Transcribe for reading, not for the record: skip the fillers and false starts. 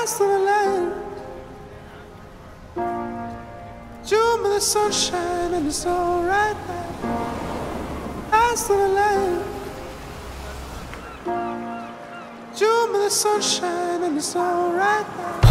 last of the land. June with the sunshine and it's all right now. Last of the land. June with the sunshine and it's all right now.